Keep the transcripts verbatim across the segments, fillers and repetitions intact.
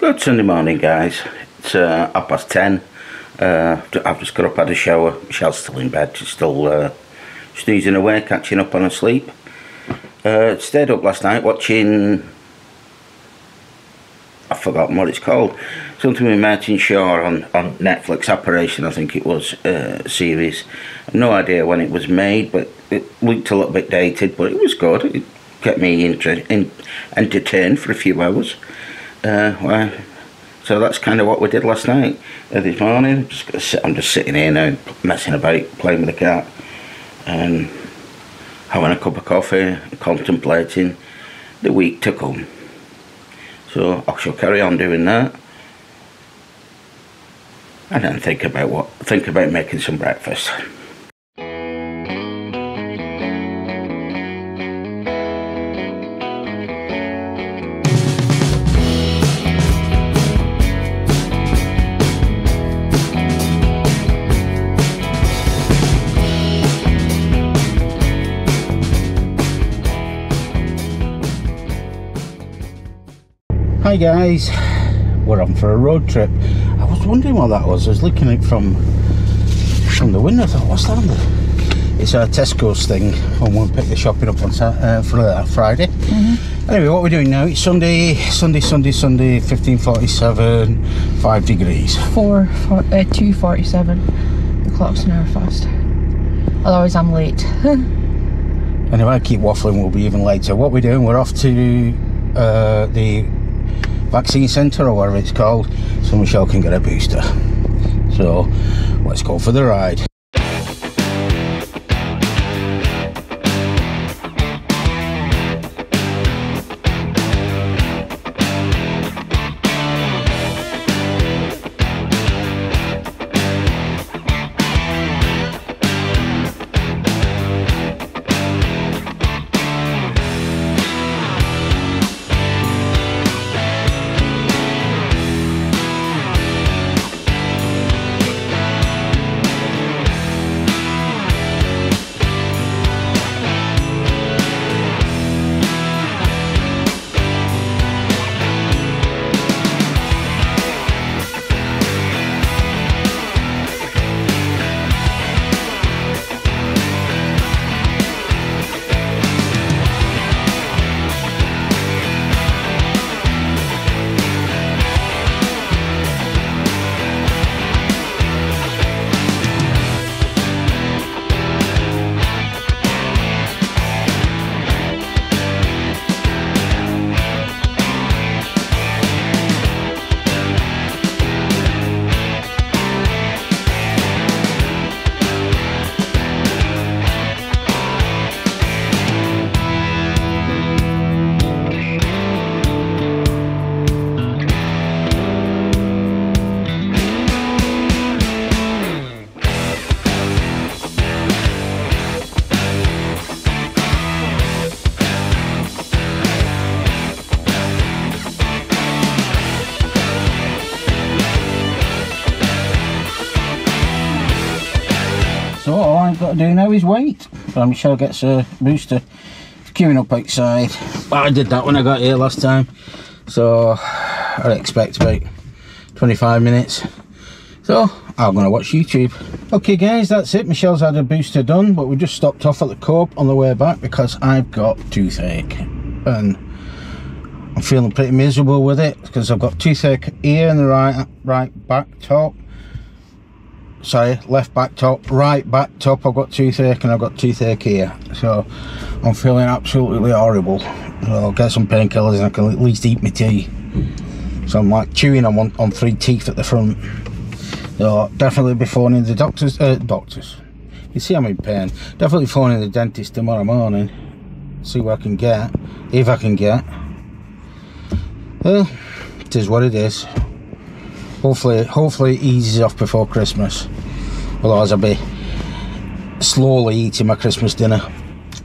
Good Sunday morning, guys. It's uh, half past ten. Uh, I've just got up, had a shower. Michelle's still in bed. She's still uh, snoozing away, catching up on her sleep. Uh, stayed up last night watching... I've forgotten what it's called. Something with Martin Shaw on, on Netflix, Operation, I think it was, uh, series. No idea when it was made, but it looked a little bit dated, but it was good. It kept me in, entertained for a few hours. Uh, well, so that's kind of what we did last night. Uh, this morning, I'm just, gonna sit, I'm just sitting here now, messing about, playing with the cat, and having a cup of coffee, contemplating the week to come. So I shall carry on doing that, and then think about what think about making some breakfast. Hi guys, we're on for a road trip. I was wondering what that was. I was looking at it from from the window. I thought, what's that on there? It's our Tesco's thing when we pick the shopping up on uh, for uh, Friday. Mm-hmm. Anyway, what we're doing now? It's Sunday, Sunday, Sunday, Sunday. fifteen forty-seven, five degrees. Four, four uh, two forty-seven. The clock's an hour faster. Otherwise, I'm late. And if I keep waffling, we'll be even later. What we're doing? We're off to uh, the vaccine centre, or whatever it's called, so Michelle can get a booster. So let's go for the ride. Got to do now is wait. But Michelle gets a booster. It's queuing up outside. Well, I did that when I got here last time, so I expect about twenty-five minutes. So I'm gonna watch YouTube. Okay guys, that's it. Michelle's had a booster done, but we just stopped off at the Co-op on the way back because I've got toothache, and I'm feeling pretty miserable with it because I've got toothache here in the right right back top. Sorry, left back top, right back top. I've got toothache, and I've got toothache here, so I'm feeling absolutely horrible. So I'll get some painkillers and I can at least eat my tea. So I'm like chewing on one, on three teeth at the front. So definitely be phoning the doctors. Uh, doctors, you see I'm in pain. Definitely phoning the dentist tomorrow morning. See what I can get, if I can get. Well, it is what it is. Hopefully, hopefully it eases off before Christmas, otherwise I'll be slowly eating my Christmas dinner.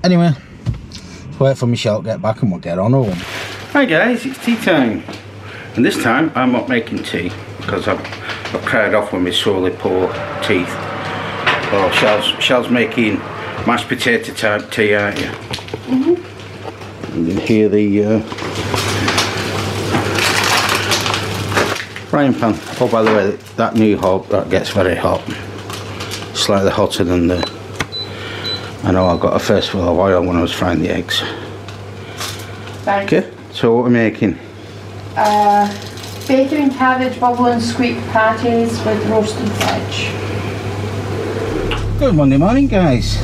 Anyway, let's wait for Michelle to get back and we'll get on home. Hi guys, it's tea time, and this time I'm not making tea because I've, I've cried off with my sorely poor teeth. Oh, Shell's, Shell's making mashed potato type tea, aren't you? Mm-hmm. You can hear the... Uh, frying pan. Oh, by the way, that new hob, that gets very hot, slightly hotter than the, I know I got a first fill of oil when I was frying the eggs. Thanks. Okay, so what are we making? Uh, bacon and cabbage bubble and squeak patties with roasted veg. Good Monday morning, guys.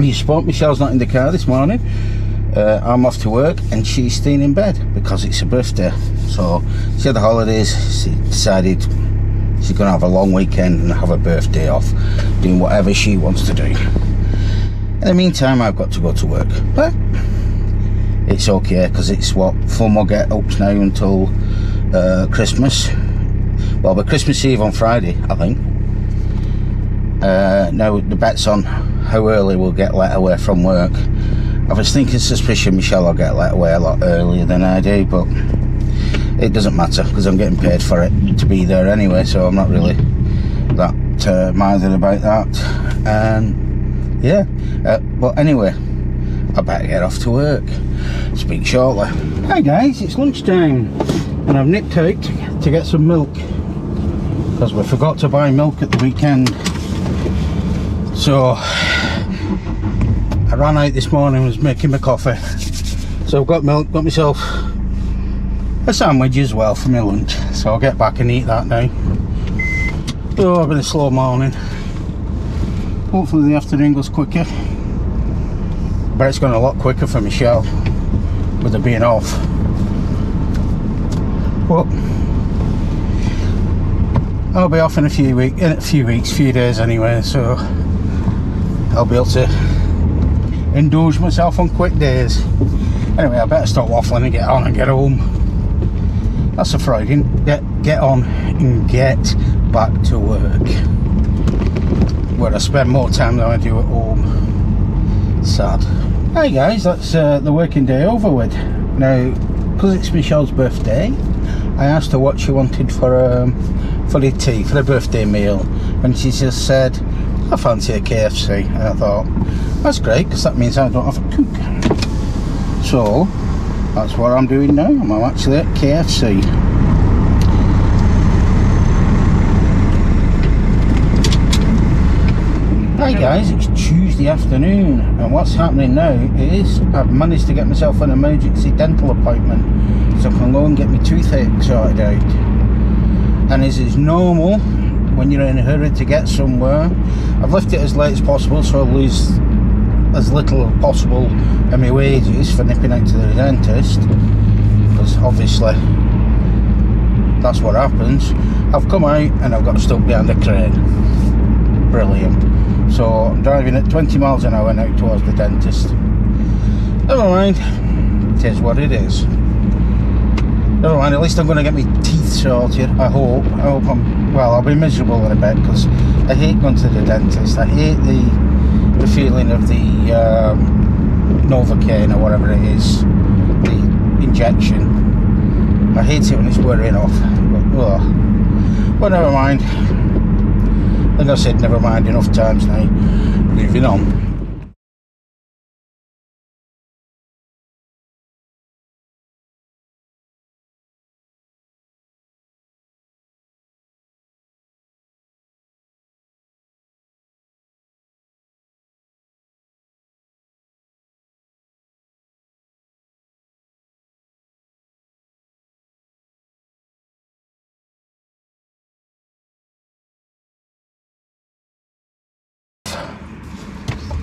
You spot Michelle's not in the car this morning. Uh, I'm off to work and she's staying in bed because it's her birthday. So she had the holidays, she decided she's going to have a long weekend and have her birthday off, doing whatever she wants to do. In the meantime, I've got to go to work. But it's okay because it's what fun we'll get ups now until uh, Christmas. Well, but Christmas Eve on Friday, I think. Uh, now the bet's on how early we'll get let away from work. I was thinking suspicion Michelle will get let away a lot earlier than I do, but it doesn't matter because I'm getting paid for it to be there anyway, so I'm not really that uh, minded about that. And um, yeah, uh, but anyway, I better get off to work. Speak shortly. Hi guys, it's lunchtime and I've nipped out to get some milk because we forgot to buy milk at the weekend. So I ran out this morning and was making my coffee, so I've got milk, got myself a sandwich as well for my lunch, so I'll get back and eat that now. Oh, I've been a slow morning. Hopefully the afternoon goes quicker, but it's going a lot quicker for Michelle with her being off. Well, I'll be off in a few weeks, in a few weeks, few days anyway, so I'll be able to indulge myself on quick days. Anyway, I better stop waffling and get on and get home. That's a Friday. Get, get on and get back to work, where I spend more time than I do at home. Sad. Hey guys, that's uh, the working day over with. Now, because it's Michelle's birthday, I asked her what she wanted for um, for the tea, for the birthday meal, and she just said, I fancy a K F C, and I thought, that's great, because that means I don't have to cook. So that's what I'm doing now. I'm actually at K F C. Hi guys, it's Tuesday afternoon, and what's happening now is I've managed to get myself an emergency dental appointment, so I can go and get my toothache sorted out. And as is normal, when you're in a hurry to get somewhere, I've left it as late as possible so I'll lose as little as possible of my wages for nipping out to the dentist, because obviously that's what happens. I've come out and I've got stuck behind a crane. Brilliant. So I'm driving at twenty miles an hour now towards the dentist. Never mind, it is what it is. Never mind, at least I'm going to get my teeth sorted, I hope. I hope I'm, well, I'll be miserable in a bit because I hate going to the dentist. I hate the, the feeling of the um, Novocaine or whatever it is, the injection. I hate it when it's wearing off. But, oh. Well, never mind. Like I said, never mind enough times now. Moving on.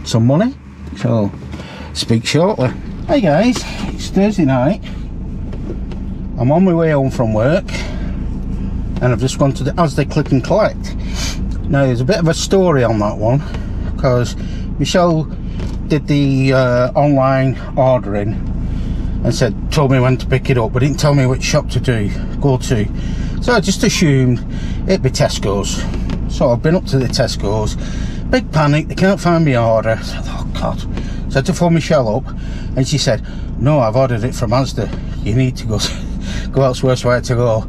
Some money, so speak shortly. Hey guys, it's Thursday night. I'm on my way home from work and I've just gone to the Asda Click and Collect. Now there's a bit of a story on that one because Michelle did the uh, online ordering and said, told me when to pick it up, but didn't tell me which shop to do, go to. So I just assumed it'd be Tesco's. So I've been up to the Tesco's. Big panic, they can't find me order. I said, oh God. So I had to phone Michelle up and she said, no, I've ordered it from Asda. You need to go go elsewhere, so I had to go,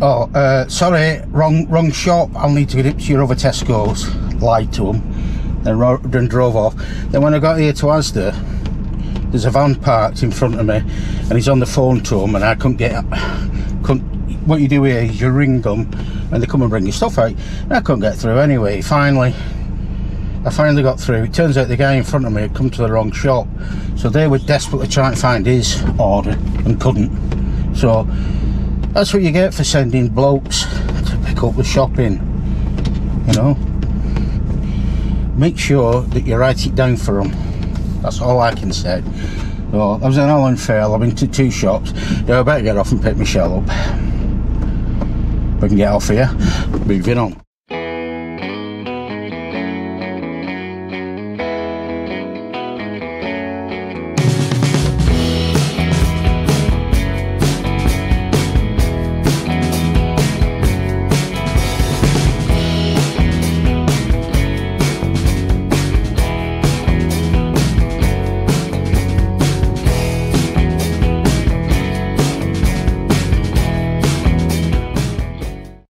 oh, uh, sorry, wrong wrong shop. I'll need to get it to your other Tesco's. Lied to them, then, ro then drove off. Then when I got here to Asda, there's a van parked in front of me and he's on the phone to him and I couldn't get, couldn't what you do here is you ring them and they come and bring your stuff out, and I couldn't get through anyway. Finally I finally got through. It turns out the guy in front of me had come to the wrong shop, so they were desperately trying to find his order and couldn't. So that's what you get for sending blokes to pick up the shopping, you know. Make sure that you write it down for them, that's all I can say. So I was in Holland Fail, I've been to two shops. Yeah, I better get off and pick Michelle up. We can get off here, moving on.